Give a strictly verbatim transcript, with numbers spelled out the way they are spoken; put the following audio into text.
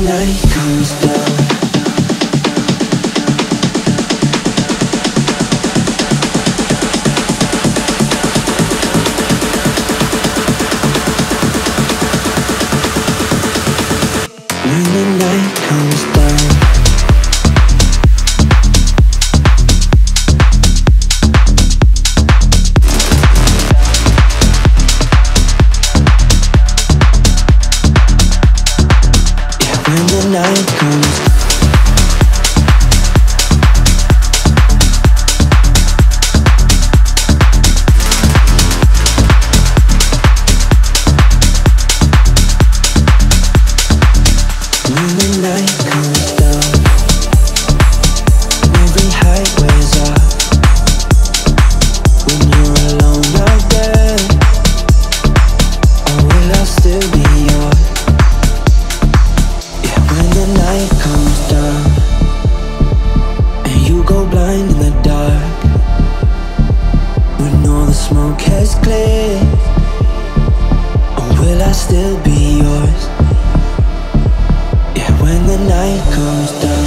night comes down. When the night comes down. When the night comes, when the night comes down, every highway's up. When you're alone out there, or will I still be yours? When the night comes down, and you go blind in the dark. When all the smoke has cleared, or will I still be yours? Yeah, when the night comes down.